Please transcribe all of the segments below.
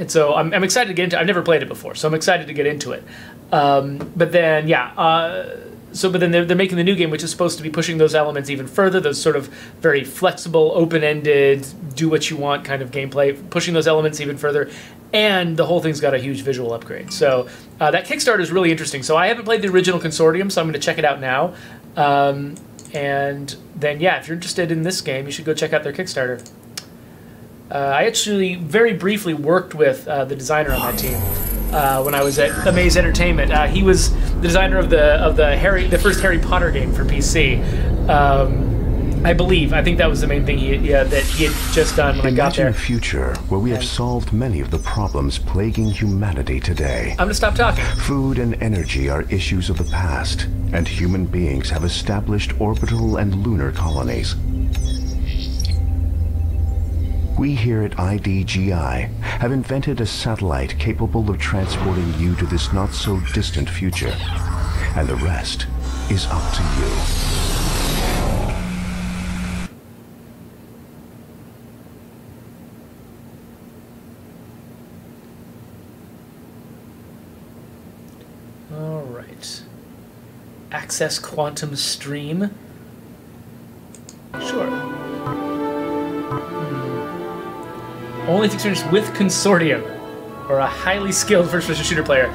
And so I'm excited to get into it. I've never played it before, so I'm excited to get into it. But then, yeah. But then they're making the new game, which is supposed to be pushing those elements even further, those sort of very flexible, open-ended, do-what-you-want kind of gameplay, pushing those elements even further. And the whole thing's got a huge visual upgrade. So that Kickstarter is really interesting. So I haven't played the original Consortium, so I'm going to check it out now. And then, yeah, if you're interested in this game, you should go check out their Kickstarter. I actually very briefly worked with the designer on that team when I was at Amaze Entertainment. He was the designer of the first Harry Potter game for PC, I believe. I think that was the main thing that he had just done when I got there. Imagine a future where we have solved many of the problems plaguing humanity today. I'm gonna stop talking. Food and energy are issues of the past, and human beings have established orbital and lunar colonies. We here at IDGI have invented a satellite capable of transporting you to this not-so-distant future, and the rest is up to you. Access Quantum Stream. Sure. Only if experienced with Consortium or a highly skilled first-person shooter player.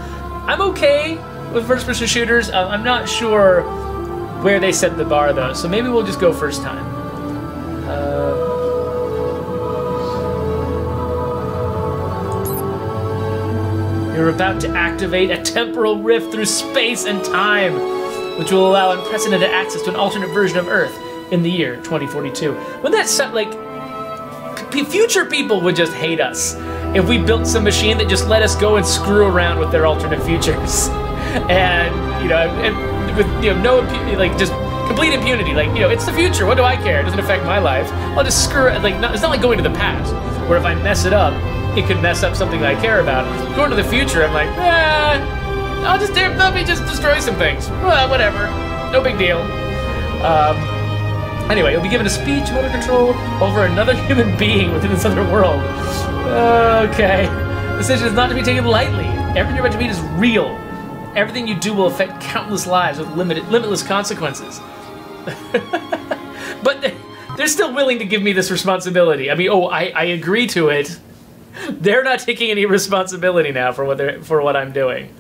I'm okay with first-person shooters. I'm not sure where they set the bar though, so maybe we'll just go first time. You're about to activate a temporal rift through space and time, which will allow unprecedented access to an alternate version of Earth in the year 2042. Wouldn't that sound like... future people would just hate us if we built some machine that just let us go and screw around with their alternate futures. And, you know, with, you know, no... like, just complete impunity. Like, you know, it's the future. What do I care? It doesn't affect my life. I'll just screw it. Like, it's not like going to the past, where if I mess it up, it could mess up something that I care about. Going to the future, I'm like, eh... I'll just let me just destroy some things. Well, whatever. No big deal. Anyway, you'll be given a speech, motor control over another human being within this other world. Okay. This decision is not to be taken lightly. Everything you're about to meet is real. Everything you do will affect countless lives with limitless consequences. But they're still willing to give me this responsibility. I mean, oh, I agree to it. They're not taking any responsibility now for what I'm doing.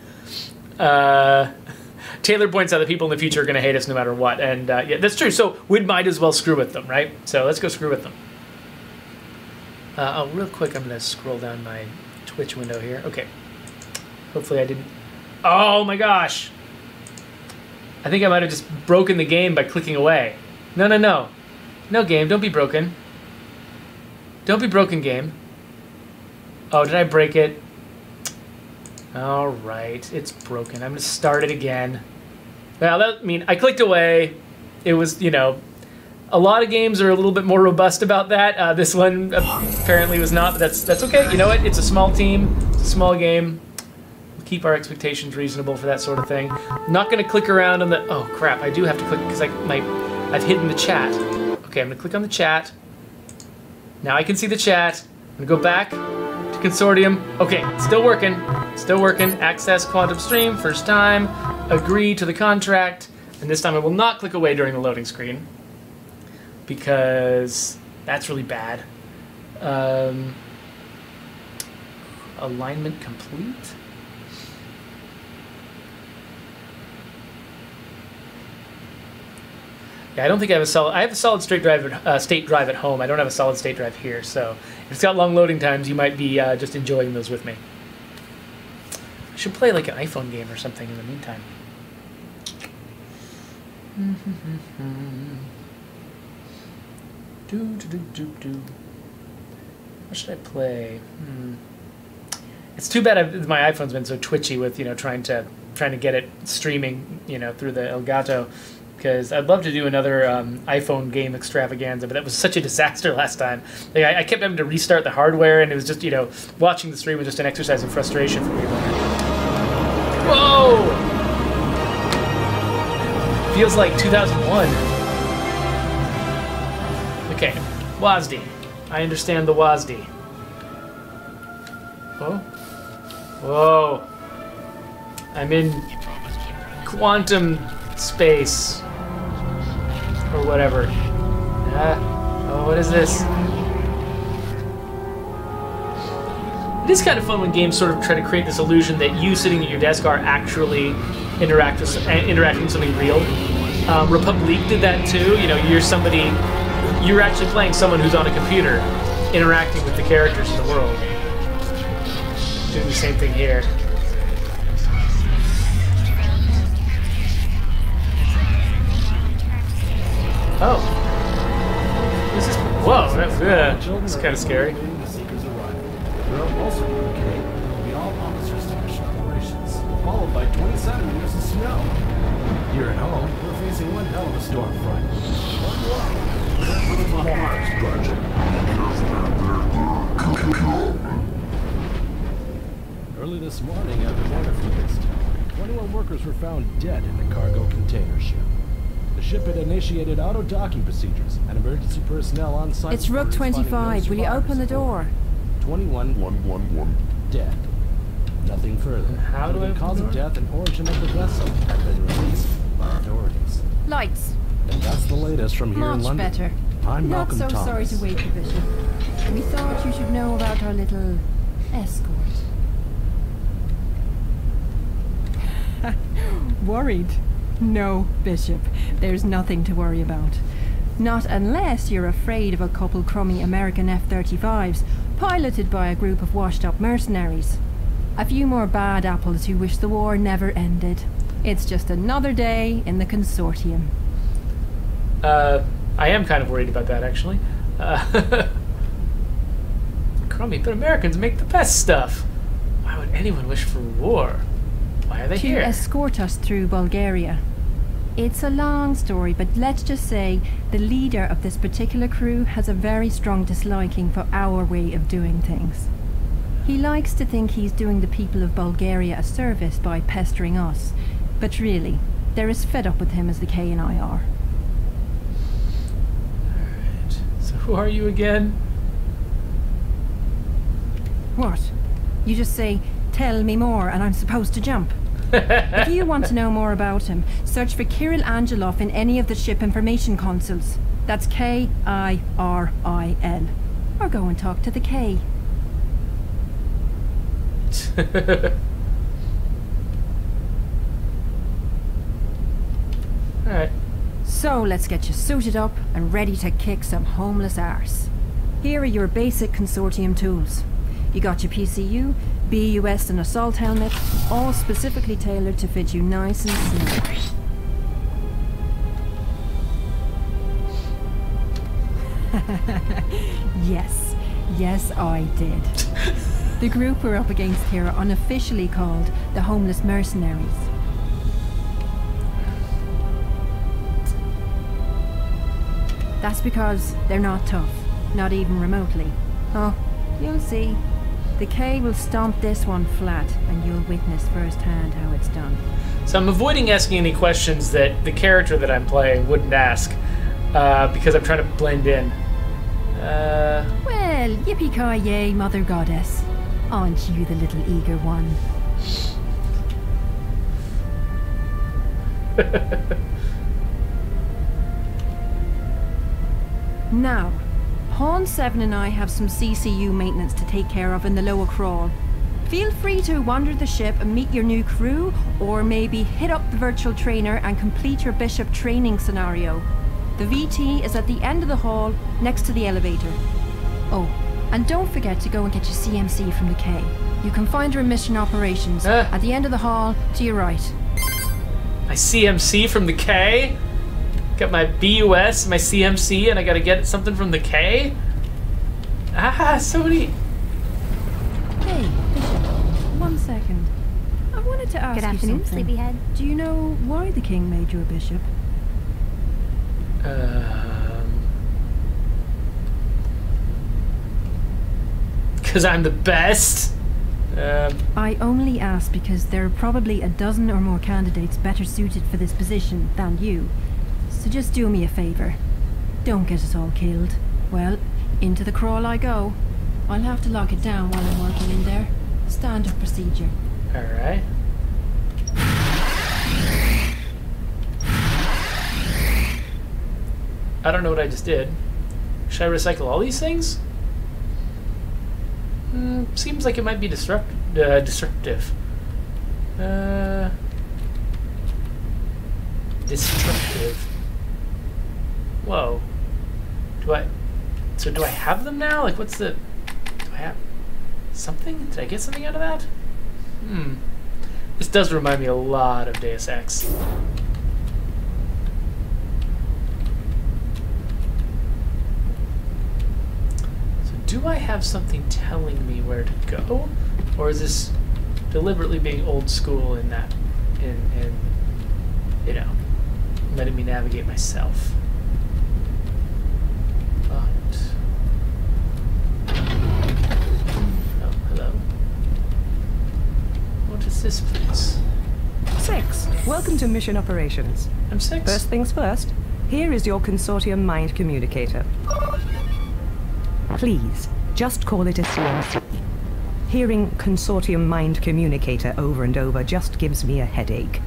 Taylor points out that people in the future are going to hate us no matter what, and yeah, that's true. So we might as well screw with them, right? So let's go screw with them. Oh, real quick, I'm going to scroll down my Twitch window here. Okay. Hopefully I didn't... Oh my gosh! I think I might have just broken the game by clicking away. No, no, no. No, game, don't be broken. Don't be broken, game. Oh, did I break it? All right, it's broken. I'm gonna start it again. Well, that, I mean, I clicked away. It was, you know, a lot of games are a little bit more robust about that. This one apparently was not, but that's okay. You know what? It's a small team. It's a small game. We'll keep our expectations reasonable for that sort of thing. I'm not gonna click around on the... Oh crap! I do have to click because I've hidden the chat. Okay, I'm gonna click on the chat. Now I can see the chat. I'm gonna go back to Consortium. Okay, still working. Still working. Access Quantum Stream, first time. Agree to the contract. And this time I will not click away during the loading screen, because that's really bad. Alignment complete. Yeah, I don't think I have a solid... I have a solid straight drive, state drive at home. I don't have a solid state drive here, so if it's got long loading times, you might be just enjoying those with me. I should play like an iPhone game or something in the meantime. What should I play? It's too bad my iPhone's been so twitchy with, you know, trying to get it streaming, you know, through the Elgato, because I'd love to do another iPhone game extravaganza, but that was such a disaster last time. Like, I kept having to restart the hardware, and it was just, you know, watching the stream was just an exercise in frustration for me. Whoa! Feels like 2001. Okay, WASD. I understand the WASD. Oh. Whoa. I'm in quantum space. Or whatever. Oh, what is this? It is kind of fun when games sort of try to create this illusion that you sitting at your desk are actually interacting with something real. Republic did that too. You know, you're actually playing someone who's on a computer, interacting with the characters in the world. Doing the same thing here. Oh. This is, whoa, that's kind of scary. Followed by 27 years of snow. Here at home, we're facing one hell of a storm front. Early this morning, after water floods, 21 workers were found dead in a cargo container ship. The ship had initiated auto-docking procedures and emergency personnel on site. It's Rook 25. Will you open the door? 21 dead. Nothing further. How do I cause of death and origin of the vessel have been released by authorities. Lights. And that's the latest from here in London. Much better. I'm Malcolm Thomas. Not so sorry to wait for Bishop. We thought you should know about our little escort. Worried? No, Bishop. There's nothing to worry about. Not unless you're afraid of a couple crummy American F-35s piloted by a group of washed-up mercenaries. A few more bad apples who wish the war never ended. It's just another day in the Consortium. I am kind of worried about that, actually. Crummy, but Americans make the best stuff. Why would anyone wish for war? Why are they here? To escort us through Bulgaria. It's a long story, but let's just say the leader of this particular crew has a very strong disliking for our way of doing things. He likes to think he's doing the people of Bulgaria a service by pestering us, but really, they're as fed up with him as the K and I are. Alright, so who are you again? What? You just say, tell me more, and I'm supposed to jump. If you want to know more about him, search for Kirill Angelov in any of the ship information consoles. That's K-I-R-I-L. Or go and talk to the K. Alright. So let's get you suited up and ready to kick some homeless arse. Here are your basic Consortium tools. You got your PCU, BUS and assault helmet, all specifically tailored to fit you nice and smooth. Yes. Yes, I did. The group we're up against here are unofficially called the Homeless Mercenaries. That's because they're not tough, not even remotely. Oh, you'll see. The K will stomp this one flat, and you'll witness firsthand how it's done. So I'm avoiding asking any questions that the character that I'm playing wouldn't ask, because I'm trying to blend in. Well, yippee-ki-yay, Mother Goddess. Aren't you the little eager one? Now, Pawn 7 and I have some CCU maintenance to take care of in the lower crawl. Feel free to wander the ship and meet your new crew, or maybe hit up the virtual trainer and complete your Bishop training scenario. The VT is at the end of the hall, next to the elevator. Oh, and don't forget to go and get your CMC from the K. You can find her in Mission Operations, at the end of the hall, to your right. My CMC from the K? Got my BUS, my CMC, and I gotta get something from the K? Ah, so many... Hey, Bishop, one second. I wanted to ask you something. Good afternoon, sleepyhead. Do you know why the King made you a bishop? Because I'm the best. I only ask because there are probably a dozen or more candidates better suited for this position than you. So just do me a favor. Don't get us all killed. Well, into the crawl I go. I'll have to lock it down while I'm working in there. standard procedure. All right. I don't know what I just did. Should I recycle all these things? Seems like it might be destructive. Destructive. Whoa. So do I have them now? Like, what's the... Do I have something? Did I get something out of that? This does remind me a lot of Deus Ex. So do I have something telling me where to go? Or is this deliberately being old school in that, you know, letting me navigate myself? This place. Six. Welcome to Mission Operations. I'm Six. First things first, here is your Consortium Mind Communicator. Please, just call it a CMC. Hearing Consortium Mind Communicator over and over just gives me a headache.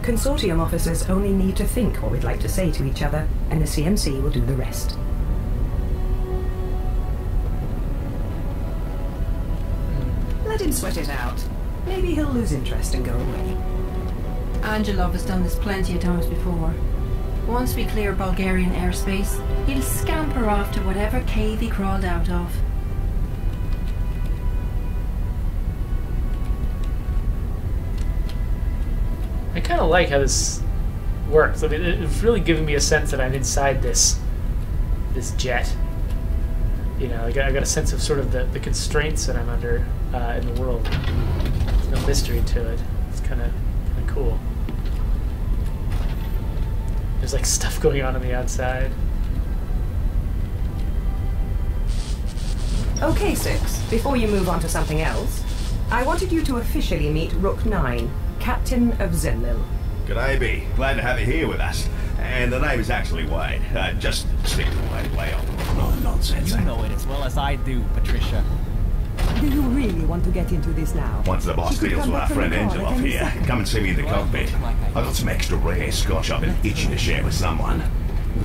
Consortium officers only need to think what we'd like to say to each other, and the CMC will do the rest. Let him sweat it out. Maybe he'll lose interest and go away. Angelov has done this plenty of times before. Once we clear Bulgarian airspace, he'll scamper off to whatever cave he crawled out of. I kind of like how this works. I mean, it's really giving me a sense that I'm inside this jet. You know, I got a sense of sort of the constraints that I'm under in the world. No mystery to it. It's kind of cool. There's like stuff going on the outside. Okay, Six. Before you move on to something else, I wanted you to officially meet Rook 9, Captain of Zenlil. Good AB. Glad to have you here with us. And the name is actually Wade. Just stick to Wade way on. No nonsense. You know it as well as I do, Patricia. Do you really want to get into this now? Once the boss deals with our friend Angelov here, come and see me in the cockpit. I got some extra rare scotch I've been itching to share with someone.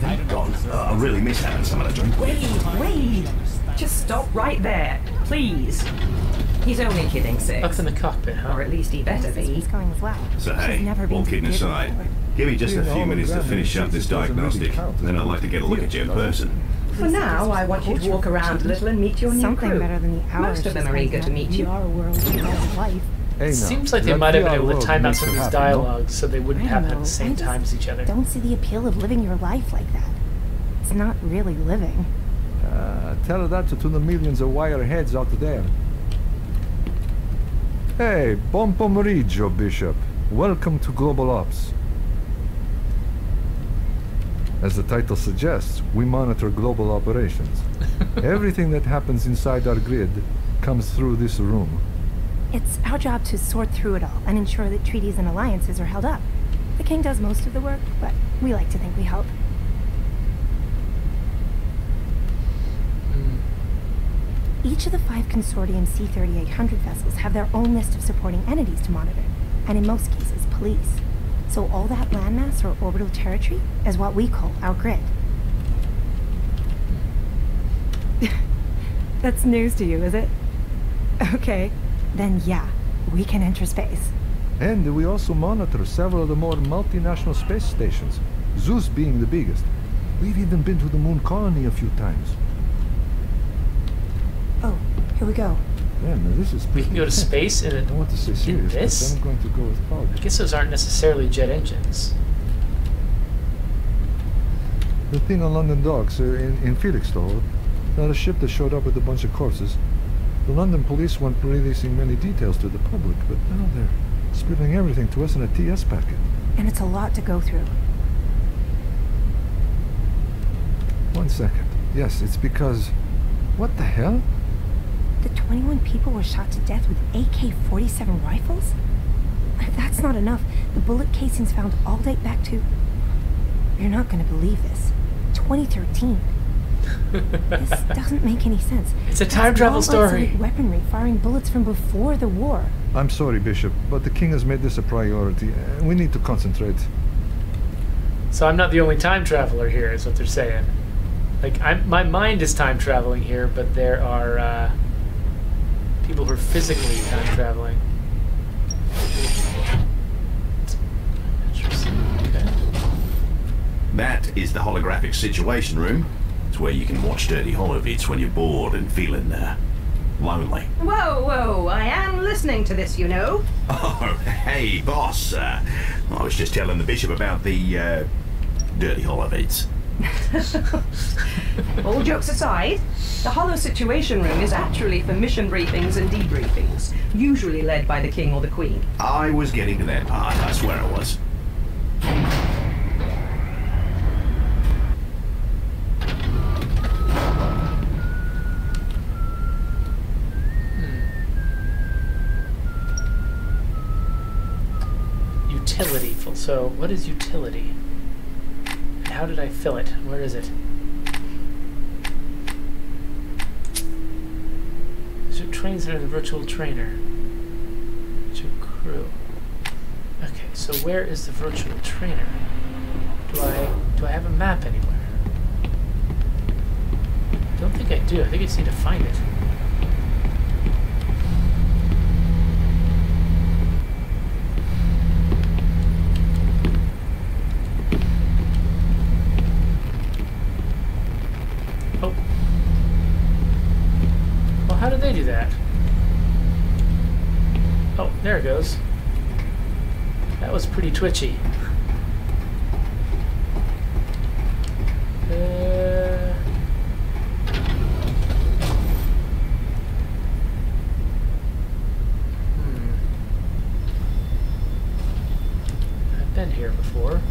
They've gone. I really miss having someone to drink with. Wait! Just stop right there, please. He's only kidding, Six. Buck's in the cockpit, huh? Or at least he better be. So hey, all kidding aside, give me just a few minutes to finish up this diagnostic, and then I'd like to get a look at you in person. For now, I want you to walk around a little and meet your new crew. Better than the most of them are eager to meet you. It seems like they might have been able to time out some of these dialogues so they wouldn't happen at the same time as each other. Don't see the appeal of living your life like that. It's not really living. Tell that to the millions of wireheads out there. Hey, buon pomeriggio, Bishop. Welcome to Global Ops. As the title suggests, we monitor global operations. Everything that happens inside our grid comes through this room. It's our job to sort through it all and ensure that treaties and alliances are held up. The king does most of the work, but we like to think we help. Each of the 5 Consortium C3800 vessels have their own list of supporting entities to monitor, and in most cases, police. So all that landmass or orbital territory is what we call our grid. That's news to you, is it? Okay, then yeah, we can enter space. And we also monitor several of the more multinational space stations, Zeus being the biggest. We've even been to the moon colony a few times. Oh, here we go. Yeah, man, this is we can go to space in it. I want to say serious, this? But I'm going to go with Paul. I guess those aren't necessarily jet engines. The thing on London docks in Felixstowe, not a ship that showed up with a bunch of corpses. The London police weren't releasing many details to the public, but now they're spilling everything to us in a TS packet. And it's a lot to go through. One second. Yes, it's because... What the hell? The 21 people were shot to death with AK-47 rifles? If that's not enough, the bullet casings found all date back to... You're not going to believe this. 2013. This doesn't make any sense. It's a time travel story. Weaponry firing bullets from before the war. I'm sorry, Bishop, but the king has made this a priority. We need to concentrate. So I'm not the only time traveler here, is what they're saying. Like, my mind is time traveling here, but there are people who are physically time traveling. Interesting. Okay. That is the holographic situation room. It's where you can watch dirty holovids when you're bored and feeling lonely. Whoa, whoa, I am listening to this, you know. Oh, hey, boss. I was just telling the bishop about the dirty holovids. All jokes aside, the holo situation room is actually for mission briefings and debriefings, usually led by the king or the queen. I was getting to that part, I swear I was. Utility. So, what is utility? And how did I fill it? Where is it? These are trains that are the virtual trainer. To crew. Okay, so where is the virtual trainer? Do I have a map anywhere? I don't think I do. I think I just need to find it. There it goes. That was pretty twitchy. I've been here before.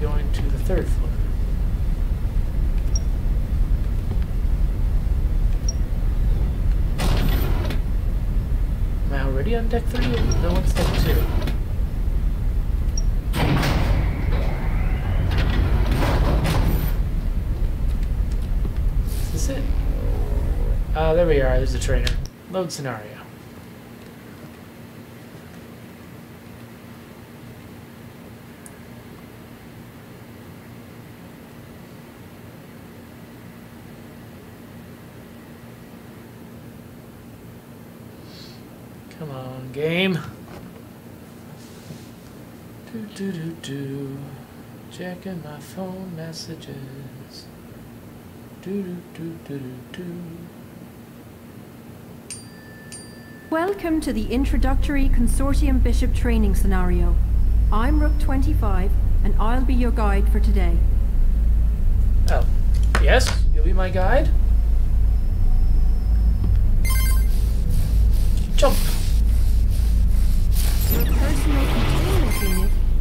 Going to the third floor. Am I already on deck 3? No, what's deck 2? Is this it? There we are. There's the trainer. Load scenario. Game. Do-do-do-do. Checking my phone messages. Do-do-do-do-do-do. Welcome to the introductory Consortium Bishop training scenario. I'm Rook 25, and I'll be your guide for today. Oh. Yes? You'll be my guide? Jump!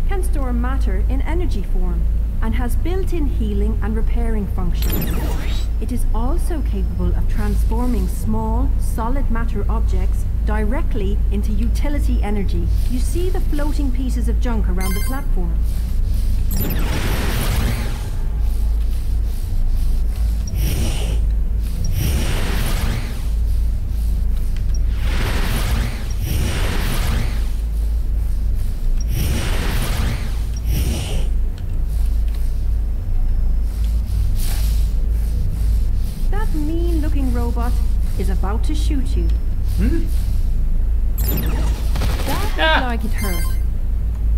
Can store matter in energy form and has built-in healing and repairing functions. It is also capable of transforming small, solid matter objects directly into utility energy. You see the floating pieces of junk around the platform. Is about to shoot you. Hmm? That looks like it hurt.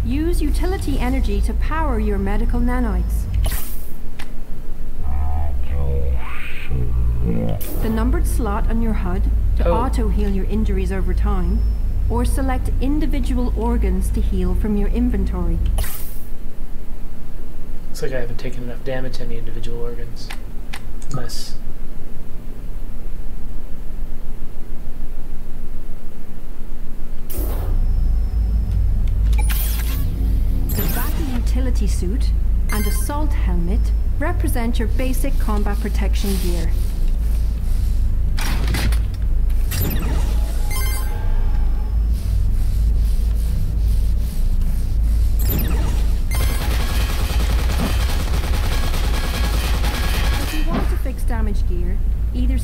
Use utility energy to power your medical nanites. The numbered slot on your HUD to auto-heal your injuries over time, or select individual organs to heal from your inventory. Looks like I haven't taken enough damage to any individual organs. Unless... utility suit and assault helmet represent your basic combat protection gear.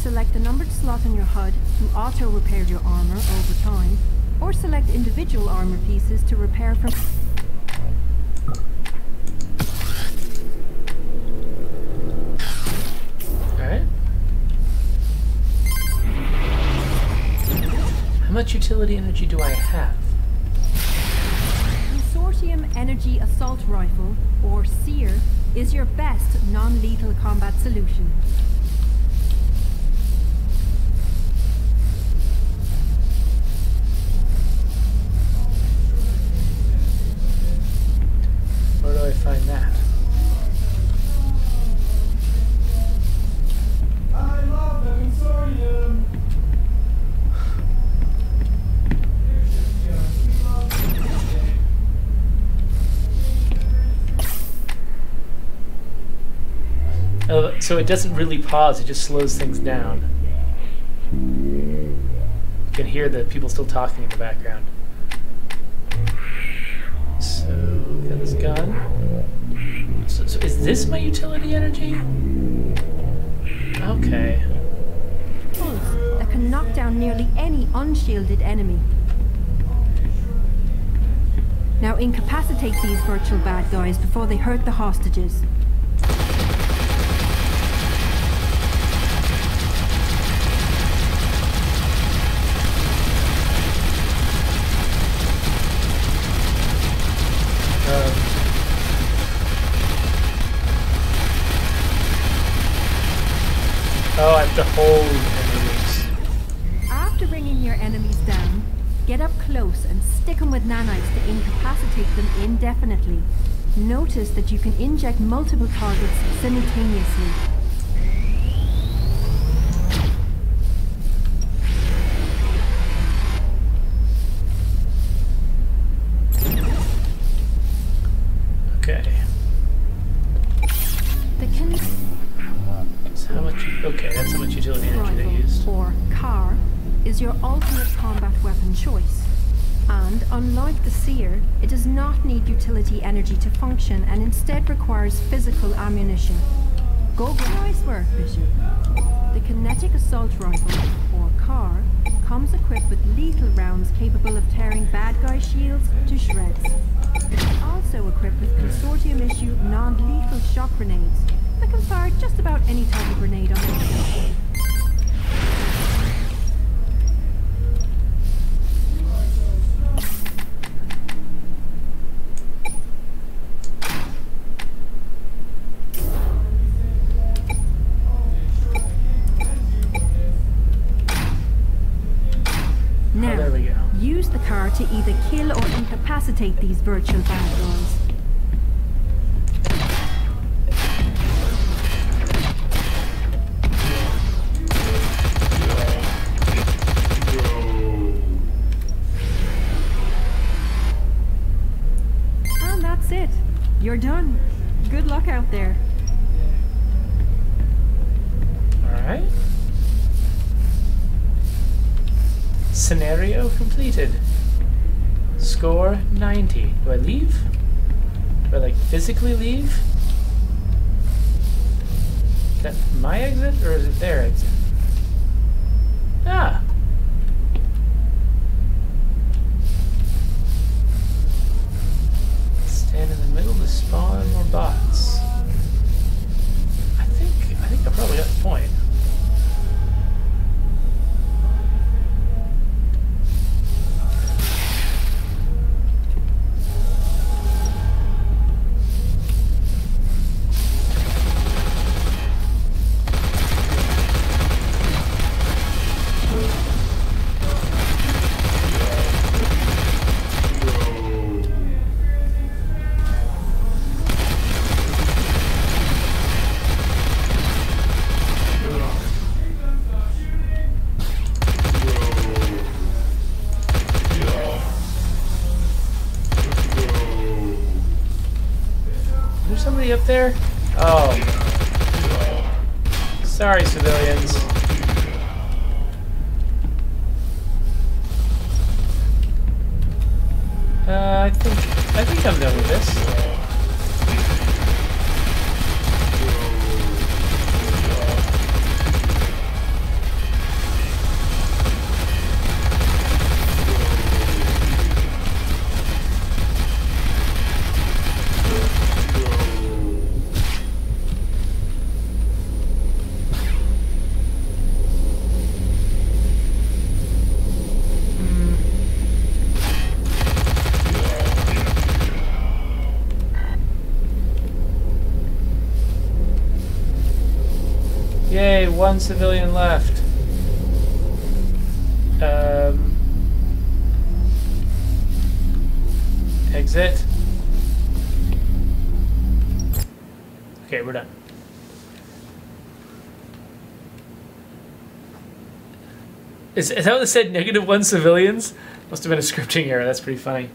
Select the numbered slot on your HUD to auto-repair your armor over time, or select individual armor pieces to repair from... Alright. How much utility energy do I have? Consortium Energy Assault Rifle, or SEER, is your best non-lethal combat solution. Where do I find that? I love the Consortium! So it doesn't really pause, it just slows things down. You can hear the people still talking in the background. So, got this gun. So is this my utility energy? Okay. Pulse that can knock down nearly any unshielded enemy. Now incapacitate these virtual bad guys before they hurt the hostages. Oh, I have to hold enemies. After bringing your enemies down, get up close and stick them with nanites to incapacitate them indefinitely. Notice that you can inject multiple targets simultaneously. Your ultimate combat weapon choice, and unlike the SEER, it does not need utility energy to function and instead requires physical ammunition. Go get nice work, Bishop. The kinetic assault rifle, or CAR, comes equipped with lethal rounds capable of tearing bad guy shields to shreds. It is also equipped with Consortium issue non-lethal shock grenades that can fire just about any type of grenade on it. To either kill or incapacitate these virtual bad guys. And that's it. You're done. Good luck out there. Alright. Scenario completed. Score 90. Do I leave? Do I like physically leave? Is that my exit or is it their exit? Ah! Stand in the middle to spawn more bots. I think I probably got the point. Up there? Oh. Sorry, civilians. I think I'm done with this. Yay, one civilian left. Exit. Okay, we're done. Is that what it said? -1 civilians? Must have been a scripting error. That's pretty funny.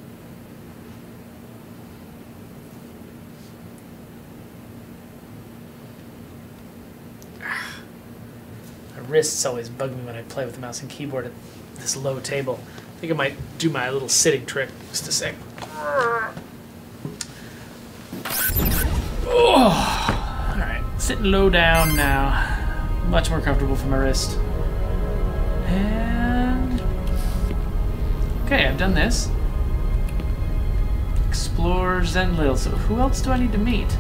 My wrists always bug me when I play with the mouse and keyboard at this low table. I think I might do my little sitting trick just a sec. Oh, all right, sitting low down now. Much more comfortable for my wrist. And okay, I've done this. Explore Zenlil. So who else do I need to meet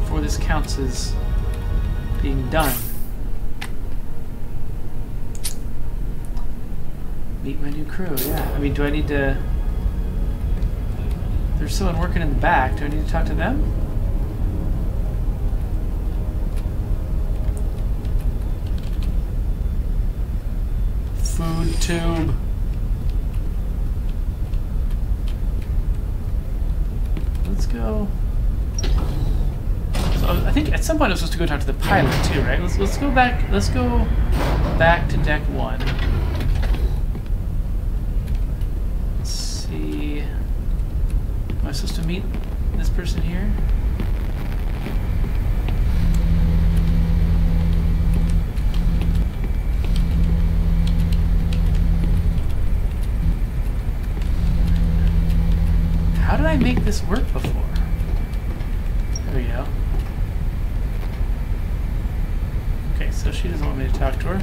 before this counts as being done? Meet my new crew. Yeah. I mean, do I need to? There's someone working in the back. Do I need to talk to them? Food tube. Let's go. So I think at some point I was supposed to go talk to the pilot too, right? Let's go back. Let's go back to deck one. Let's see. Am I supposed to meet this person here? How did I make this work before? There we go. Okay, so she doesn't want me to talk to her.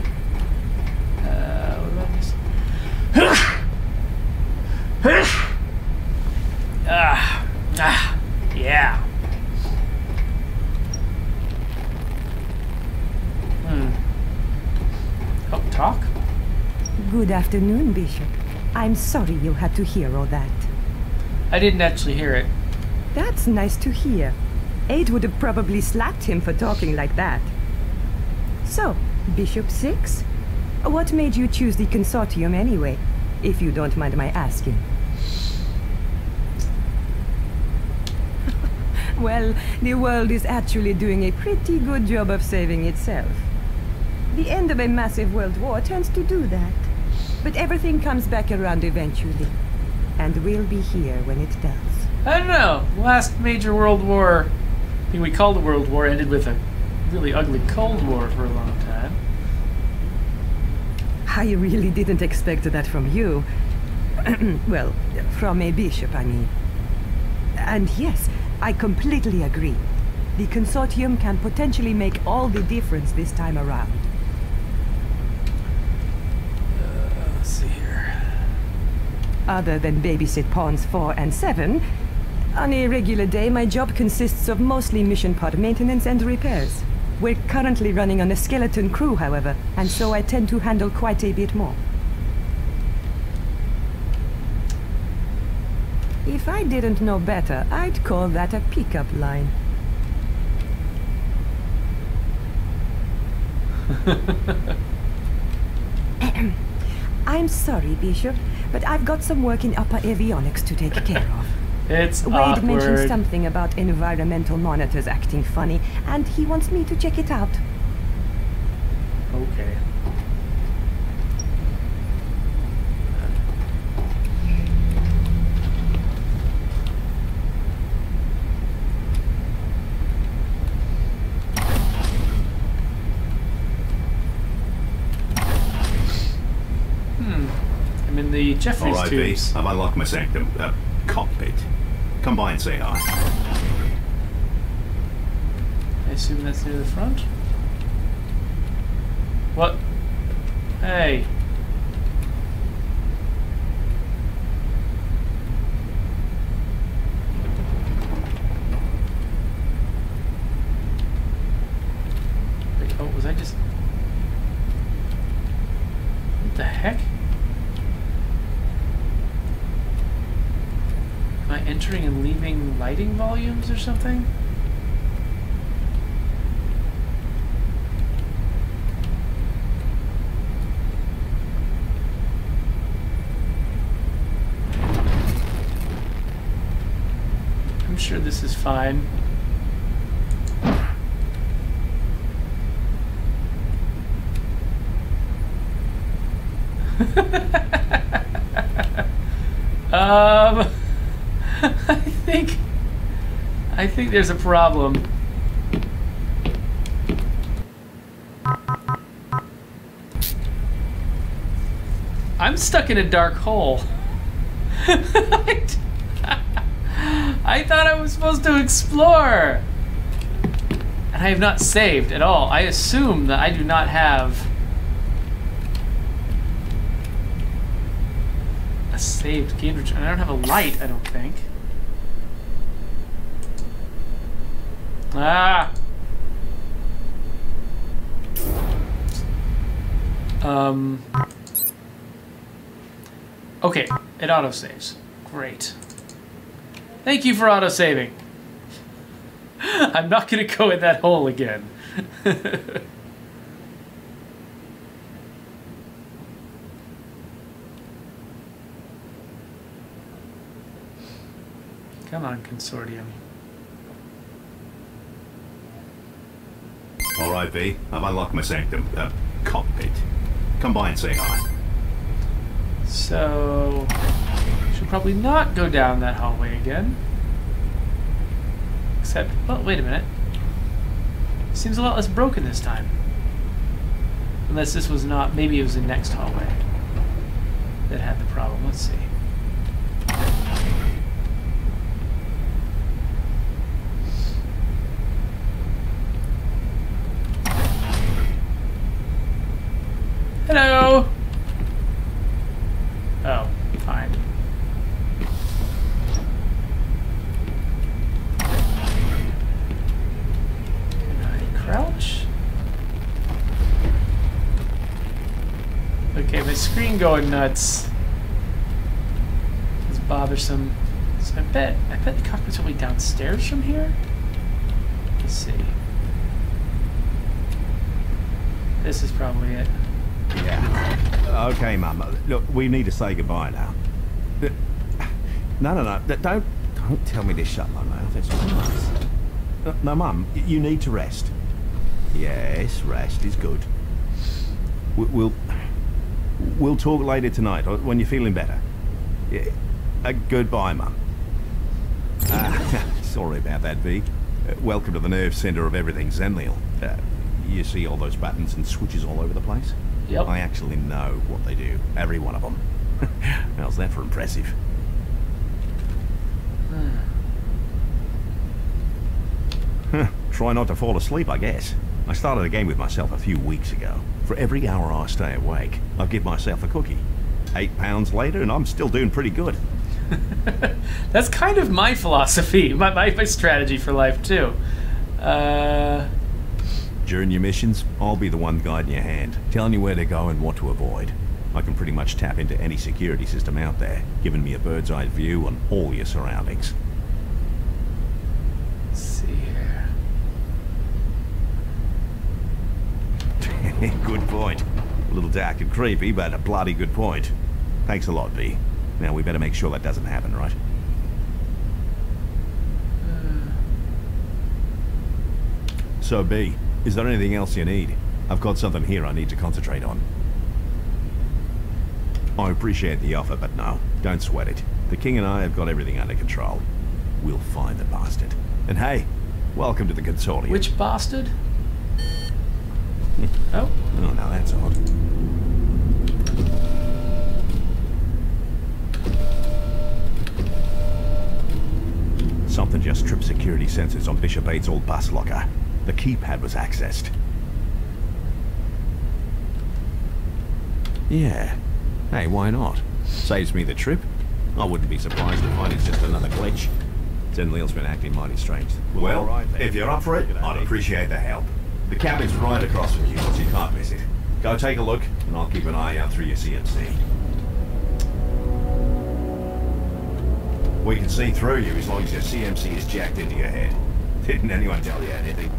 What about this? Yeah. Help talk? Good afternoon, Bishop. I'm sorry you had to hear all that. I didn't actually hear it. That's nice to hear. Aide would have probably slapped him for talking like that. So, Bishop Six, what made you choose the Consortium anyway, if you don't mind my asking? Well, the world is actually doing a pretty good job of saving itself. The end of a massive world war tends to do that. But everything comes back around eventually. And we'll be here when it does. I don't know. Last major world war, I think we called the World War, ended with a really ugly Cold War for a long time. I really didn't expect that from you. Well, from a bishop, I mean. And yes, I completely agree. The Consortium can potentially make all the difference this time around. Let's see here. Other than babysit pawns 4 and 7, on a regular day my job consists of mostly mission pod maintenance and repairs. We're currently running on a skeleton crew, however, and so I tend to handle quite a bit more. If I didn't know better, I'd call that a pickup line. I'm sorry, Bishop, but I've got some work in upper avionics to take care of. It's awkward. Wade mentioned something about environmental monitors acting funny, and he wants me to check it out. Okay. The Jeffries tubes. I've unlocked my sanctum cockpit. Come by and say hi. I assume that's near the front. What? Hey. Wait, oh, was I just? What the heck? Am I entering and leaving lighting volumes or something? sure this is fine. I think there's a problem. I'm stuck in a dark hole. I thought I was supposed to explore. And I have not saved at all. I assume that I do not have a saved game return. I don't have a light, I don't think. Ah! Okay, it autosaves. Great. Thank you for autosaving. I'm not gonna go in that hole again. Come on, Consortium. Alright, V. I've unlocked my sanctum, cockpit. Come by and say hi. So, we should probably not go down that hallway again. Except, well, wait a minute. Seems a lot less broken this time. Unless this was not, maybe it was the next hallway that had the problem. Let's see. Hello! Oh, fine. Can I crouch? Okay, my screen going nuts. It's bothersome. So I bet the cockpit's only downstairs from here? Let's see. This is probably it. Yeah. Okay, Mama. Look, we need to say goodbye now. No. Don't tell me to shut my mouth. It's not nice. No, Mum. You need to rest. Yes, rest is good. We'll talk later tonight when you're feeling better. Yeah. Goodbye, Mum. Sorry about that, V. Welcome to the nerve center of everything, Zenlil. You see all those buttons and switches all over the place. Yep. I actually know what they do, every one of them. How's that for impressive? Try not to fall asleep, I guess. I started a game with myself a few weeks ago. For every hour I stay awake, I give myself a cookie. £8 later and I'm still doing pretty good. That's kind of my philosophy, my strategy for life too. During your missions, I'll be the one guiding your hand, telling you where to go and what to avoid. I can pretty much tap into any security system out there, giving me a bird's eye view on all your surroundings. Let's see here. Good point. A little dark and creepy, but a bloody good point. Thanks a lot, V. Now we better make sure that doesn't happen, right? So, B. Is there anything else you need? I've got something here I need to concentrate on. I appreciate the offer, but no, don't sweat it. The King and I have got everything under control. We'll find the bastard. And hey, welcome to the Consortium. Which bastard? Oh. Oh, no, that's odd. Something just tripped security sensors on Bishop 8's old bus locker. The keypad was accessed. Yeah. Hey, why not? Saves me the trip. I wouldn't be surprised to find it's just another glitch. Zenlil's been acting mighty strange. Well, if you're up for it, I'd appreciate the help. The cabin's right across from you, but you can't miss it. Go take a look, and I'll keep an eye out through your CMC. We can see through you as long as your CMC is jacked into your head. Didn't anyone tell you anything?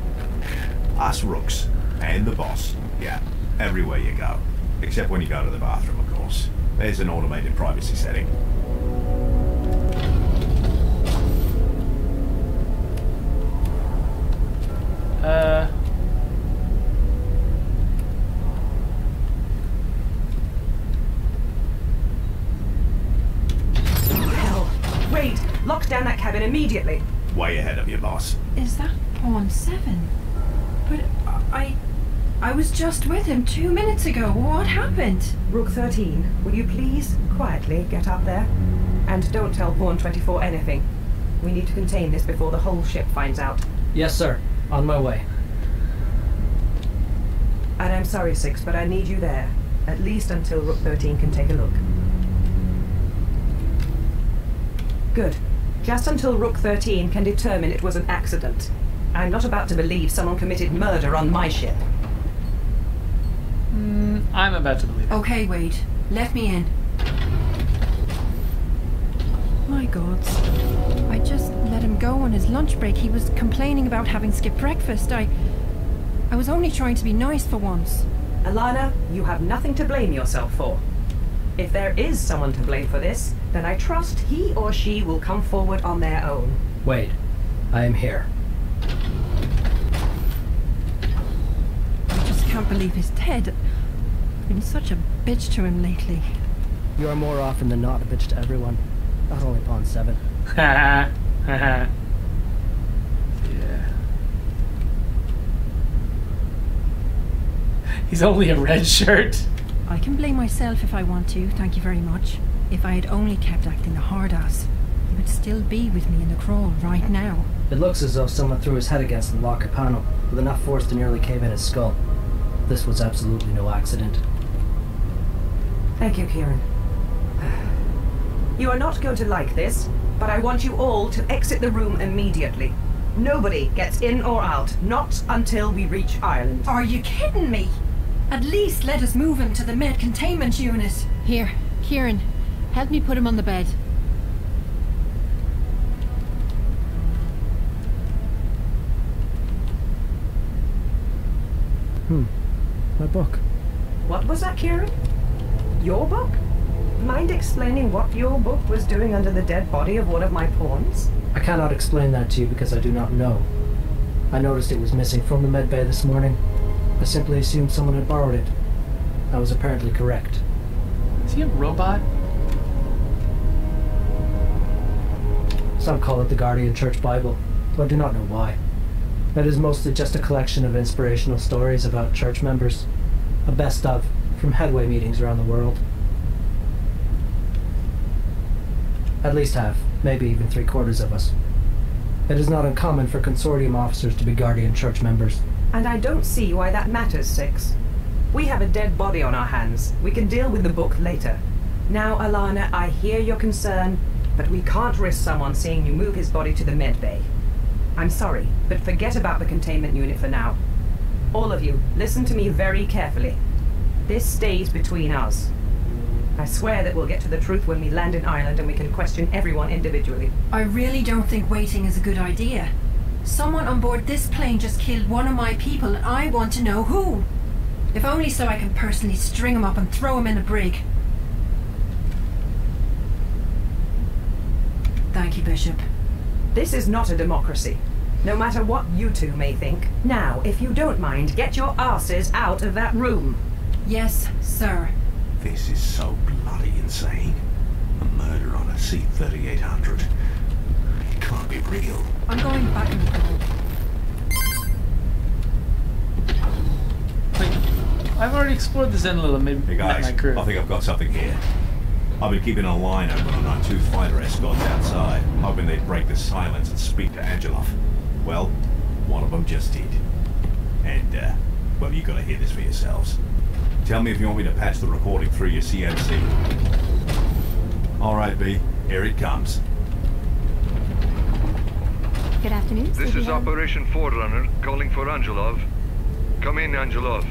Us rooks, and the boss, yeah, everywhere you go. Except when you go to the bathroom, of course. There's an automated privacy setting. Lock down that cabin immediately. Way ahead of you, boss. Is that Pawn 7? But I was just with him 2 minutes ago. What happened? Rook 13, will you please quietly get up there? And don't tell Pawn 24 anything. We need to contain this before the whole ship finds out. Yes, sir. On my way. And I'm sorry, Six, but I need you there. At least until Rook 13 can take a look. Good. Just until Rook 13 can determine it was an accident. I'm not about to believe someone committed murder on my ship. I'm about to believe it. Okay, Wade. Let me in. My gods. I just let him go on his lunch break. He was complaining about having skipped breakfast. I was only trying to be nice for once. Alana, you have nothing to blame yourself for. If there is someone to blame for this, then I trust he or she will come forward on their own. Wade, I am here. I just can't believe he's dead. I've been such a bitch to him lately. You are more often than not a bitch to everyone. Not only Pawn 7. Ha ha ha. He's only a red shirt. I can blame myself if I want to, thank you very much. If I had only kept acting a hard ass, he would still be with me in the crawl right now. It looks as though someone threw his head against the locker panel with enough force to nearly cave in his skull. This was absolutely no accident. Thank you, Kieran. You are not going to like this, but I want you all to exit the room immediately. Nobody gets in or out, not until we reach Ireland. Are you kidding me? At least let us move him to the med containment unit. Here, Kieran, help me put him on the bed. My book. What was that, Kieran? Your book? Mind explaining what your book was doing under the dead body of one of my pawns? I cannot explain that to you because I do not know. I noticed it was missing from the med bay this morning. I simply assumed someone had borrowed it. I was apparently correct. Is he a robot? Some call it the Guardian Church Bible, but I do not know why. It is mostly just a collection of inspirational stories about church members. A best of from headway meetings around the world. At least half, maybe even three-quarters of us. It is not uncommon for Consortium officers to be Guardian Church members. And I don't see why that matters, Six. We have a dead body on our hands. We can deal with the book later. Now, Alana, I hear your concern, but we can't risk someone seeing you move his body to the med bay. I'm sorry, but forget about the containment unit for now. All of you, listen to me very carefully. This stays between us. I swear that we'll get to the truth when we land in Ireland and we can question everyone individually. I really don't think waiting is a good idea. Someone on board this plane just killed one of my people, and I want to know who. If only so I can personally string him up and throw him in a brig. Thank you, Bishop. This is not a democracy, no matter what you two may think. Now, if you don't mind, get your asses out of that room. Yes, sir. This is so bloody insane. A murder on a C3800. It can't be real. I'm going back in the room. Wait, I've already explored the Zenlil and made my crew. I think I've got something here. I've been keeping a line open on our two fighter escorts outside, hoping they'd break the silence and speak to Angelov. Well, one of them just did. And, well, you've got to hear this for yourselves. Tell me if you want me to patch the recording through your CMC. All right, B. Here it comes. Good afternoon, This is Operation Forerunner, calling for Angelov. Come in, Angelov.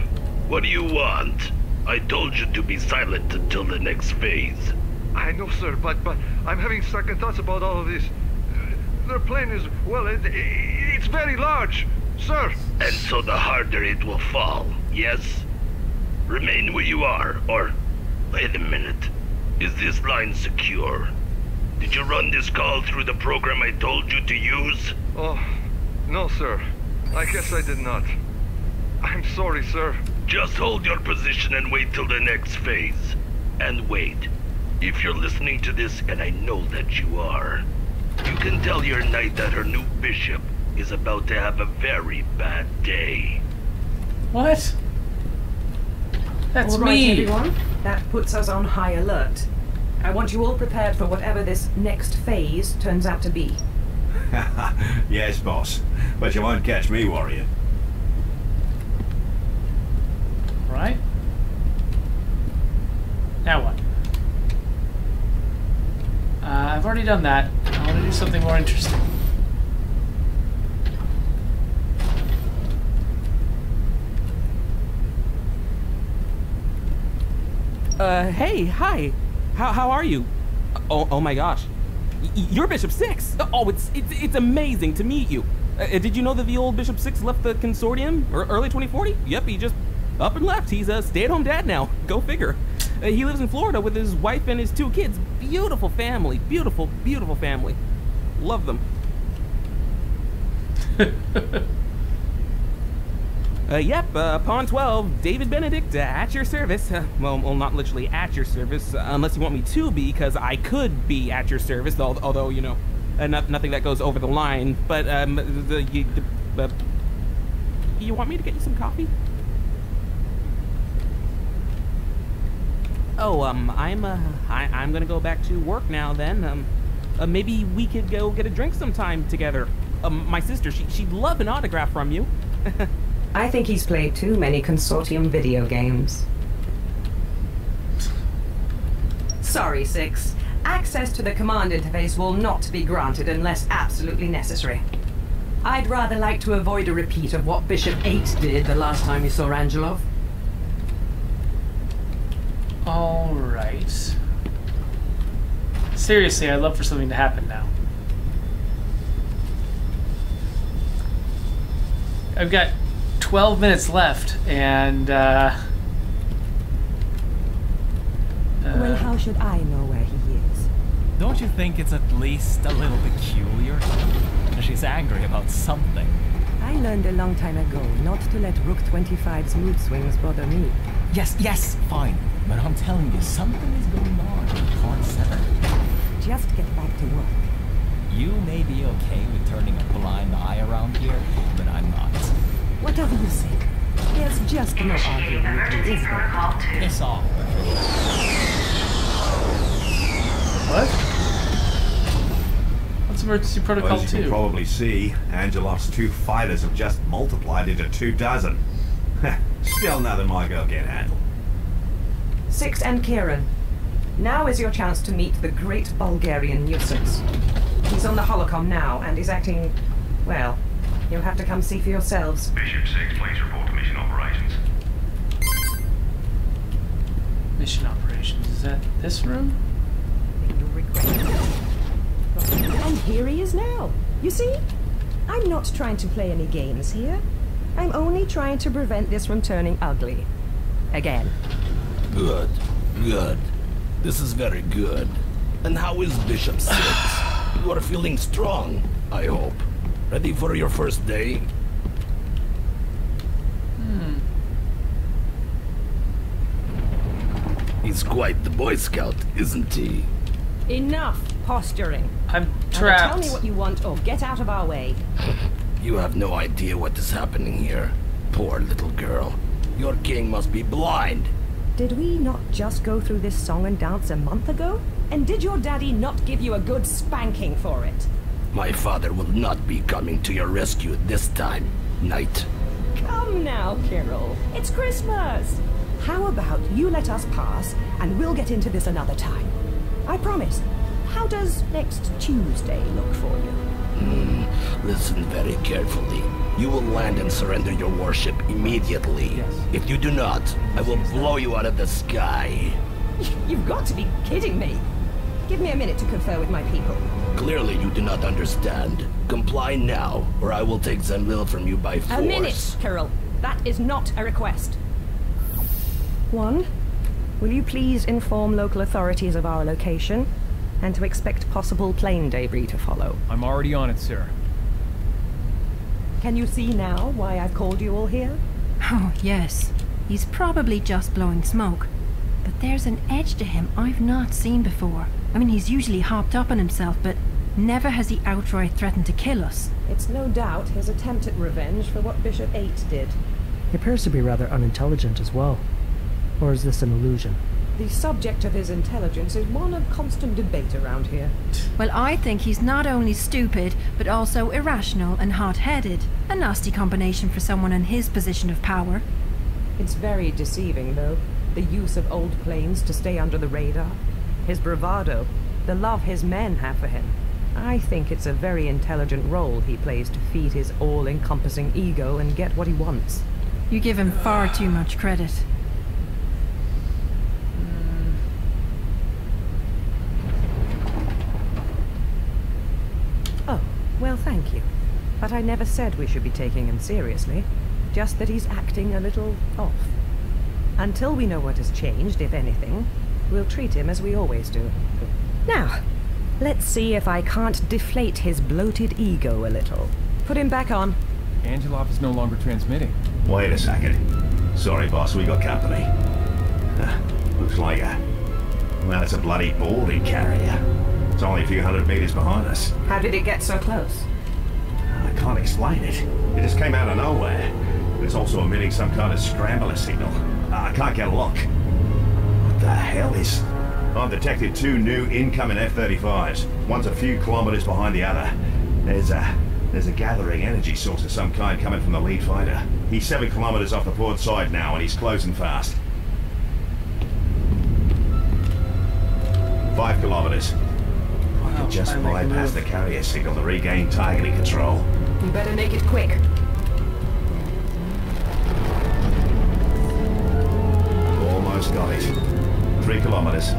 What do you want? I told you to be silent until the next phase. I know, sir, but I'm having second thoughts about all of this. Their plane is, well, it's very large, sir. And so the harder it will fall, yes? Remain where you are, or... Wait a minute. Is this line secure? Did you run this call through the program I told you to use? Oh, no, sir. I guess I did not. I'm sorry, sir. Just hold your position and wait till the next phase. And wait. If you're listening to this, and I know that you are, can tell your knight that her new bishop is about to have a very bad day. What? That's all right, me. Everyone. That puts us on high alert. I want you all prepared for whatever this next phase turns out to be. Yes, boss. But you won't catch me, warrior. Right. Now what? I've already done that. I want to do something more interesting. Hey, hi. How are you? Oh my gosh. You're Bishop Six. Oh, it's amazing to meet you. Did you know that the old Bishop Six left the Consortium early 2040? Yep, he just up and left. He's a stay-at-home dad now. Go figure. He lives in Florida with his wife and his two kids. Beautiful family. Beautiful, beautiful family. Love them. Yep, Pawn 12, David Benedict, at your service. Well, not literally at your service, unless you want me to be, because I could be at your service, although, you know, nothing that goes over the line. But, you want me to get you some coffee? Oh, I'm gonna go back to work now, then. Maybe we could go get a drink sometime together. My sister, she'd love an autograph from you. I think he's played too many Consortium video games. Sorry, Six. Access to the command interface will not be granted unless absolutely necessary. I'd rather like to avoid a repeat of what Bishop 8 did the last time you saw Angelov. All right. Seriously, I'd love for something to happen now. I've got 12 minutes left, and well, how should I know where he is? Don't you think it's at least a little peculiar? She's angry about something. I learned a long time ago not to let Rook 25's mood swings bother me. Yes, yes, fine. But I'm telling you, something is going on with Pawn 7. Just get back to work. You may be okay with turning a blind eye around here, but I'm not. Whatever you say, there's just no argument. Emergency protocol 2. It's all. What? What's emergency protocol 2? Well, as you can probably see, Angelov's two fighters have just multiplied into 24. Still nothing my girl can handle. Six and Kieran, now is your chance to meet the great Bulgarian nuisance. He's on the holocom now and is acting, well, you'll have to come see for yourselves. Bishop 6, please report to mission operations. Mission operations, is that this room? And here he is now. You see, I'm not trying to play any games here. I'm only trying to prevent this from turning ugly. Again. Good, good. This is very good. And how is Bishop 6? You are feeling strong, I hope. Ready for your first day? He's quite the Boy Scout, isn't he? Enough posturing. I'm trapped. Tell me what you want or get out of our way. You have no idea what is happening here. Poor little girl. Your king must be blind. Did we not just go through this song and dance a month ago? And did your daddy not give you a good spanking for it? My father will not be coming to your rescue this time, Knight. Come now, Carol. It's Christmas. How about you let us pass, and we'll get into this another time. I promise. How does next Tuesday look for you? Listen very carefully. You will land and surrender your warship immediately. Yes. If you do not, I will blow you out of the sky. You've got to be kidding me. Give me a minute to confer with my people. Clearly you do not understand. Comply now, or I will take Zenlil from you by force. A minute, Kirill. That is not a request. One, will you please inform local authorities of our location and to expect possible plane debris to follow? I'm already on it, sir. Can you see now why I've called you all here? Oh, yes. He's probably just blowing smoke. But there's an edge to him I've not seen before. I mean, he's usually hopped up on himself, but Never has he outright threatened to kill us. It's no doubt his attempt at revenge for what Bishop 8 did. He appears to be rather unintelligent as well. Or is this an illusion? The subject of his intelligence is one of constant debate around here. Well, I think he's not only stupid, but also irrational and hot-headed. A nasty combination for someone in his position of power. It's very deceiving, though. The use of old planes to stay under the radar. His bravado. The love his men have for him. I think it's a very intelligent role he plays to feed his all-encompassing ego and get what he wants. You give him far too much credit. Oh, well, thank you. But I never said we should be taking him seriously. Just that he's acting a little off. Until we know what has changed, if anything, we'll treat him as we always do. Now, let's see if I can't deflate his bloated ego a little. Put him back on. Angelov is no longer transmitting. Wait a second. Sorry, boss, we got company. Looks like well, it's a bloody baldy carrier. It's only a few hundred meters behind us. How did it get so close? I can't explain it. It just came out of nowhere. It's also emitting some kind of scrambler signal. I can't get a lock. What the hell is... I've detected two new incoming F-35s. One's a few kilometers behind the other. There's a gathering energy source of some kind coming from the lead fighter. He's 7 kilometers off the port side now, and he's closing fast. 5 kilometers. I could just bypass the carrier signal to regain targeting control. You better make it quick. Almost got it. 3 kilometers.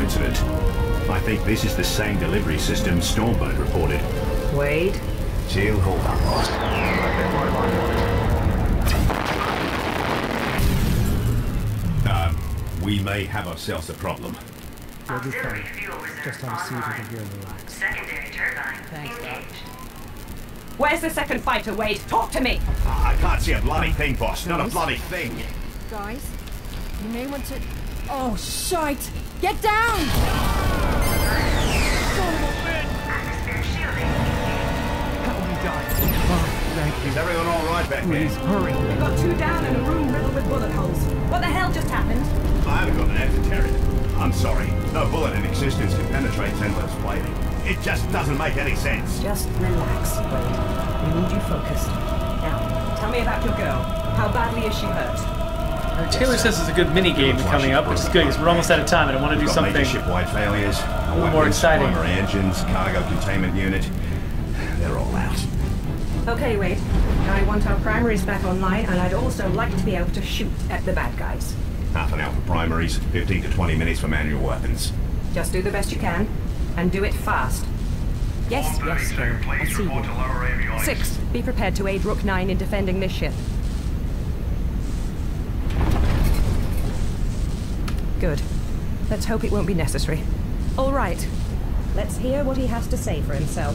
Incident. I think this is the same delivery system Stormbird reported. Wade? She'll hold that boss. We may have ourselves a problem. Auxiliary fuel reserve just online. Here and relax. Secondary turbine engaged. Where's the second fighter, Wade? Talk to me! I can't see a bloody thing, boss. Not a bloody thing. Guys, you may want to... Oh, shite! Get down! Atmosphere shielding. Help me die. Oh, thank you. Is everyone all right back there? Please, hurry. We've got two down in a room riddled with bullet holes. What the hell just happened? I haven't got an answer, Terry. I'm sorry. No bullet in existence can penetrate Zenlil's plating. It just doesn't make any sense. Just relax, Wade. We need you focused. Now, tell me about your girl. How badly is she hurt? Taylor says there's a good mini-game coming up, which is good because we're almost out of time and I want to do something a little more exciting. Engines, cargo containment unit, they're all out. Okay, Wade. I want our primaries back online and I'd also like to be able to shoot at the bad guys. Half an hour for primaries, 15 to 20 minutes for manual weapons. Just do the best you can, and do it fast. Yes, yes, sir. I see you. 6, be prepared to aid Rook 9 in defending this ship. Good. Let's hope it won't be necessary. All right. Let's hear what he has to say for himself.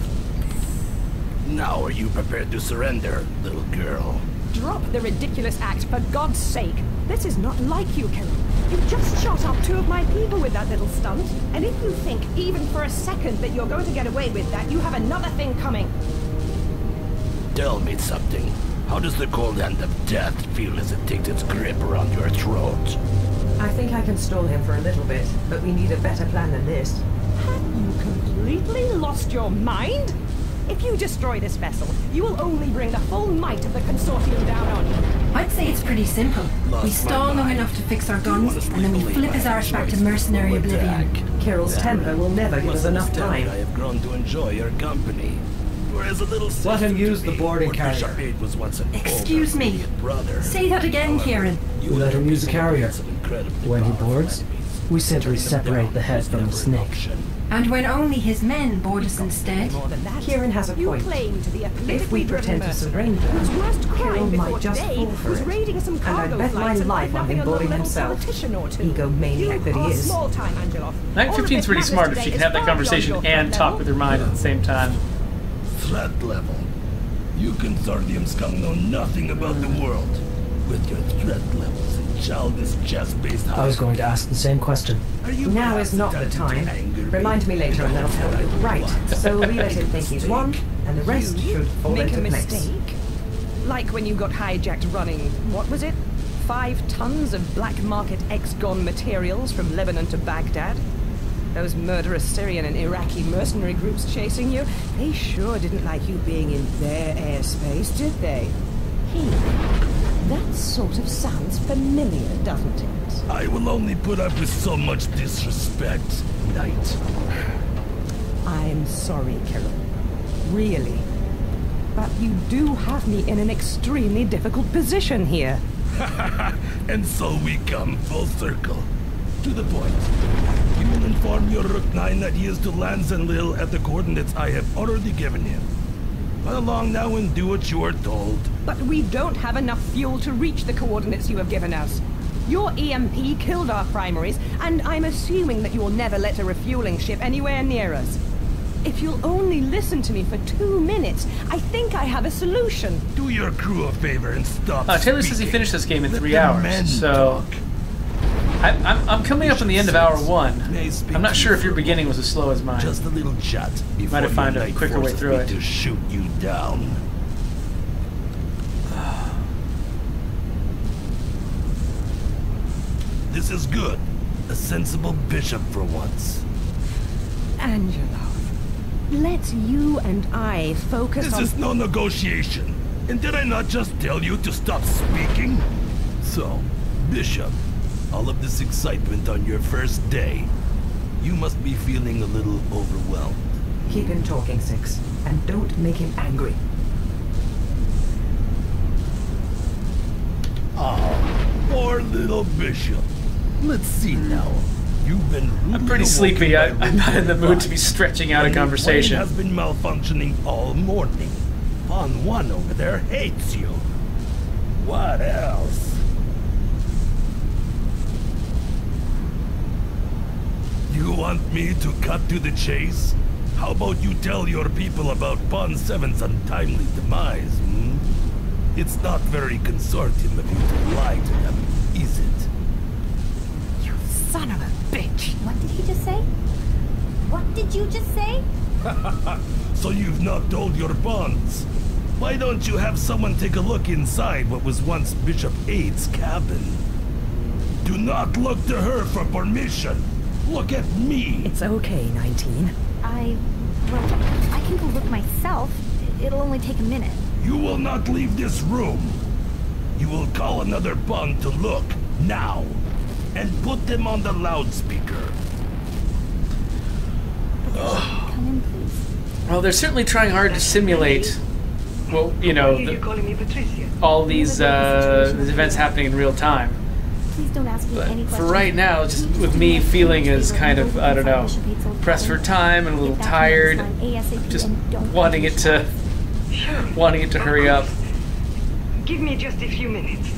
Now are you prepared to surrender, little girl? Drop the ridiculous act, for God's sake. This is not like you, Carol. You just shot up 2 of my people with that little stunt. And if you think, even for a second, that you're going to get away with that, you have another thing coming. Tell me something. How does the cold hand of death feel as it takes its grip around your throat? I think I can stall him for a little bit, but we need a better plan than this. Have you completely lost your mind? If you destroy this vessel, you will only bring the full might of the Consortium down on you. I'd say it's pretty simple. We stall long enough to fix our guns, and then we flip his arse back to mercenary oblivion. Kirill's temper will never give us enough time. I have grown to enjoy your company. Let him use the boarding carrier. Excuse me. Say that again, Kieran. You let him use the carrier. When he boards, we simply separate the head from the snake. And when only his men board us instead, Kieran has a point. If we pretend to surrender, Kirill might just fall for it. And I bet my life on him boarding himself. Ego maniac that he is. 9:15 is really smart if she can have that conversation and talk with her mind at the same time. Flat level. You Consortiums come know nothing about the world. with your stress levels and childish chess-based... I was going to ask the same question. Now is not the time. Remind me later and I'll tell you. Right, so we let him think he's won, and the rest should fall into place. Mistake? Like when you got hijacked running, what was it? 5 tons of black market ex-gon materials from Lebanon to Baghdad? Those murderous Syrian and Iraqi mercenary groups chasing you, they sure didn't like you being in their airspace, did they? That sort of sounds familiar, doesn't it? I will only put up with so much disrespect, Knight. I'm sorry, Carol. Really. But you do have me in an extremely difficult position here. And so we come full circle. To the point. Inform your Rook 9 that he is to land Zenlil at the coordinates I have already given him. Run along now and do what you are told. But we don't have enough fuel to reach the coordinates you have given us. Your EMP killed our primaries, and I'm assuming that you'll never let a refueling ship anywhere near us. If you'll only listen to me for 2 minutes, I think I have a solution. Do your crew a favor and stop speaking. Taylor says he finished this game in 3 hours, so... I'm coming up on the end of hour 1. I'm not sure if your beginning was as slow as mine. Just a little chat. Might have found a quicker way through it. To shoot you down. This is good. A sensible bishop for once. Angelo, let's you and I focus on... This is no negotiation. And did I not just tell you to stop speaking? So, Bishop. All of this excitement on your first day. You must be feeling a little overwhelmed. Keep him talking, Six, and don't make him angry. Oh, poor little Bishop. Let's see now. You've been... I'm pretty sleepy. I'm not in the mood to be stretching out a conversation. Has been malfunctioning all morning. On one over there hates you. What else? You want me to cut to the chase? How about you tell your people about Pawn 7's untimely demise, It's not very Consortium of you to lie to them, is it? You son of a bitch! What did he just say? What did you just say? So you've not told your Pawns? Why don't you have someone take a look inside what was once Bishop 8's cabin? Do not look to her for permission! Look at me! It's okay, 19. Well, I can go look myself. It'll only take a minute. You will not leave this room. You will call another pawn to look, now. And put them on the loudspeaker. Come in, please. Well, they're certainly trying hard to simulate... Well, you know, all these events happening in real time. Please don't ask me any questions. For right now, just with me feeling as kind of, I don't know, pressed for time and a little tired, just wanting it to hurry up. Give me just a few minutes.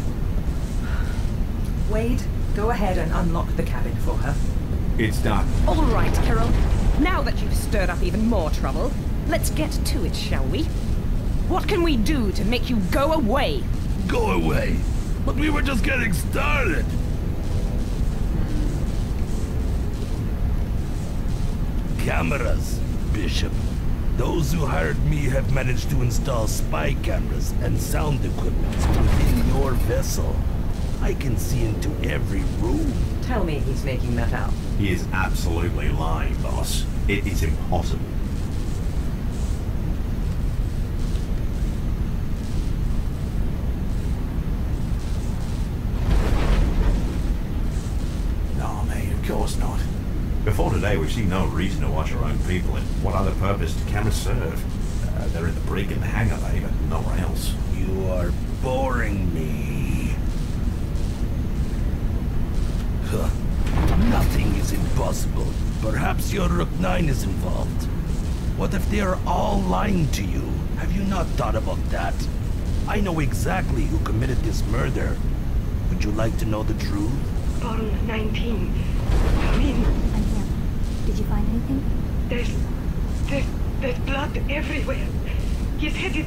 Wade, go ahead and unlock the cabin for her. It's done. All right, Carol. Now that you've stirred up even more trouble, let's get to it, shall we? What can we do to make you go away? Go away? But we were just getting started! Cameras, Bishop. Those who hired me have managed to install spy cameras and sound equipment within your vessel. I can see into every room. Tell me he's making that out. He is absolutely lying, boss. It is impossible. Before today, we've seen no reason to watch our own people, and what other purpose do cameras serve? They're in the brig and the hangar, they, but nowhere else. You are boring me. Huh. Nothing is impossible. Perhaps your Rook 9 is involved. What if they are all lying to you? Have you not thought about that? I know exactly who committed this murder. Would you like to know the truth? Pawn 19. Come in. Did you find anything? There's blood everywhere. His head is...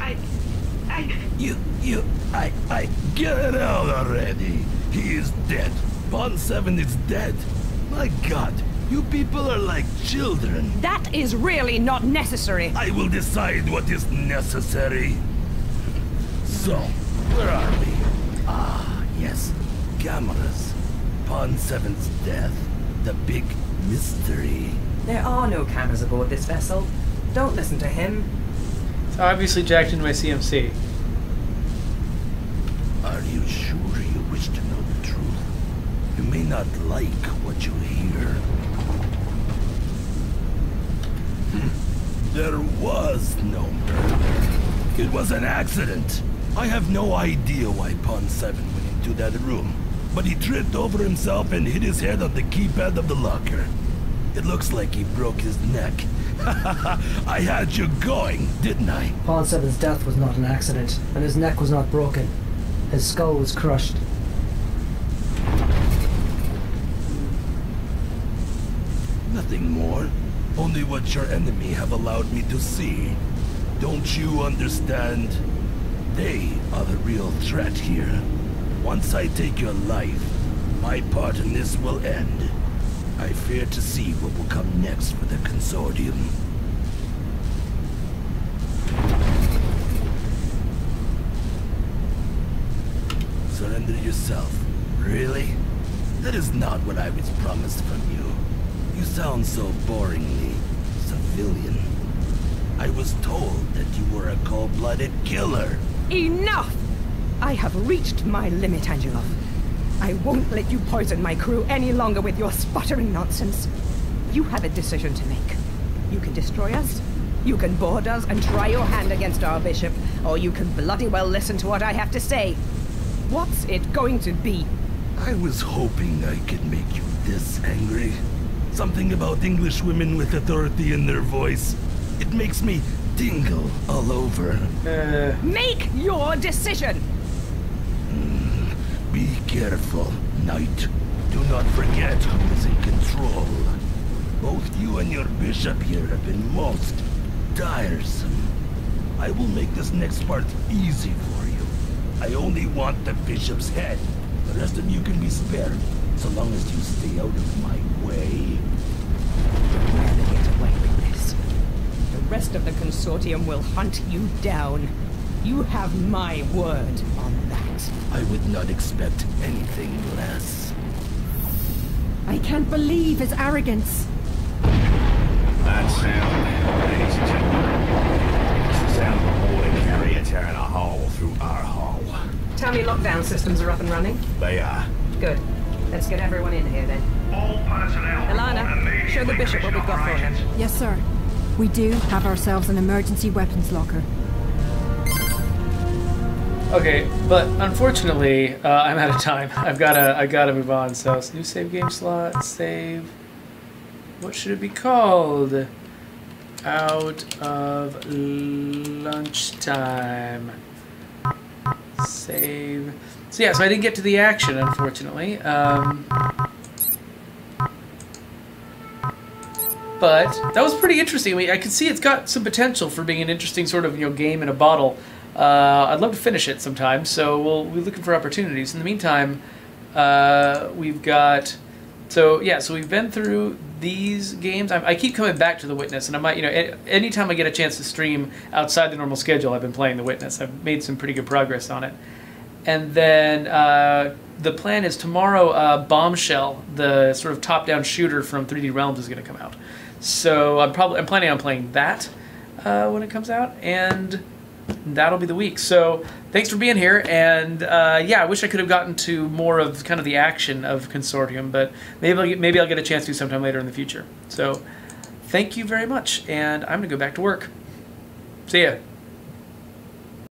I I get it out already. He is dead. Bond 7 is dead. My God, you people are like children. That is really not necessary. I will decide what is necessary. So, where are we? Ah, yes, cameras. Bond 7's death, the big mystery. There are no cameras aboard this vessel. Don't listen to him. It's obviously jacked into my CMC. Are you sure you wish to know the truth? You may not like what you hear. There was no murder. It was an accident. I have no idea why Pawn 7 went into that room, but he tripped over himself and hit his head on the keypad of the locker. It looks like he broke his neck. I had you going, didn't I? Pawn 7's death was not an accident, and his neck was not broken. His skull was crushed. Nothing more. Only what your enemy have allowed me to see. Don't you understand? They are the real threat here. Once I take your life, my part in this will end. I fear to see what will come next for the Consortium. Surrender yourself. Really? That is not what I was promised from you. You sound so boringly civilian. I was told that you were a cold-blooded killer. Enough! I have reached my limit, Angelov. I won't let you poison my crew any longer with your sputtering nonsense. You have a decision to make. You can destroy us, you can board us and try your hand against our bishop, or you can bloody well listen to what I have to say. What's it going to be? I was hoping I could make you this angry. Something about English women with authority in their voice. It makes me tingle all over. Make your decision! Be careful, Knight. Do not forget who is in control. Both you and your bishop here have been most tiresome. I will make this next part easy for you. I only want the bishop's head. The rest of you can be spared, so long as you stay out of my way. Rather get away with this. The rest of the Consortium will hunt you down. You have my word on that. I would not expect anything less. I can't believe his arrogance. That sound, ladies and gentlemen, it's the sound of a water carrier tearing a hole through our hull. Tell me lockdown systems are up and running? They are. Good. Let's get everyone in here then. All personnel. Alana, show the bishop what we've got for him. Yes, sir. We do have ourselves an emergency weapons locker. Okay, but unfortunately, I'm out of time. I gotta move on. So new save game slot, save. What should it be called? Out of lunchtime. Save. So yeah, so I didn't get to the action, unfortunately. But that was pretty interesting. I can see it's got some potential for being an interesting sort of, you know, game in a bottle. I'd love to finish it sometime, so we're looking for opportunities. In the meantime, we've got... So, yeah, so we've been through these games. I keep coming back to The Witness, and I might, you know, any time I get a chance to stream outside the normal schedule, I've been playing The Witness. I've made some pretty good progress on it. And then the plan is tomorrow, Bombshell, the sort of top-down shooter from 3D Realms, is going to come out. So I'm planning on playing that when it comes out, and... that'll be the week. So thanks for being here, and yeah, I wish I could have gotten to more of kind of the action of Consortium, but maybe I'll get a chance to sometime later in the future. So thank you very much, and I'm gonna go back to work. See ya.